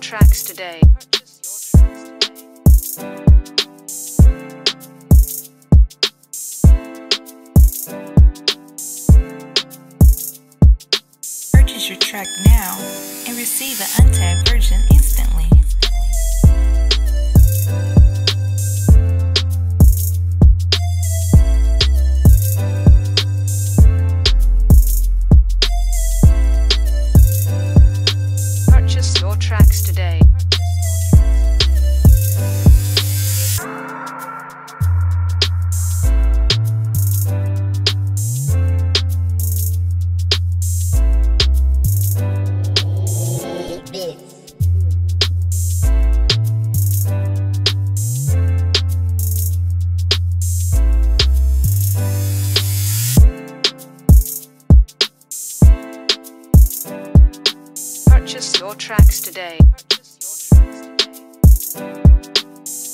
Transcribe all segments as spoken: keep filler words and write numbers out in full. tracks today. Purchase your track now and receive an untagged version instantly. Tracks today. Purchase your tracks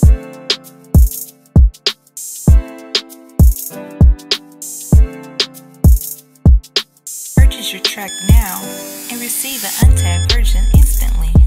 today. Purchase your tracks today. Purchase your track now and receive an untagged version instantly.